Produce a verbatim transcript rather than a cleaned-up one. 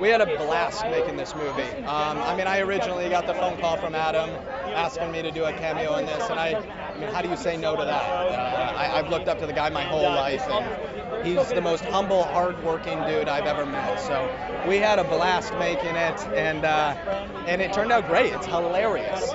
We had a blast making this movie. Um, I mean, I originally got the phone call from Adam asking me to do a cameo in this, and I, I mean, how do you say no to that? Uh, I, I've looked up to the guy my whole life, and he's the most humble, hard-working dude I've ever met. So we had a blast making it, and uh, and it turned out great. It's hilarious.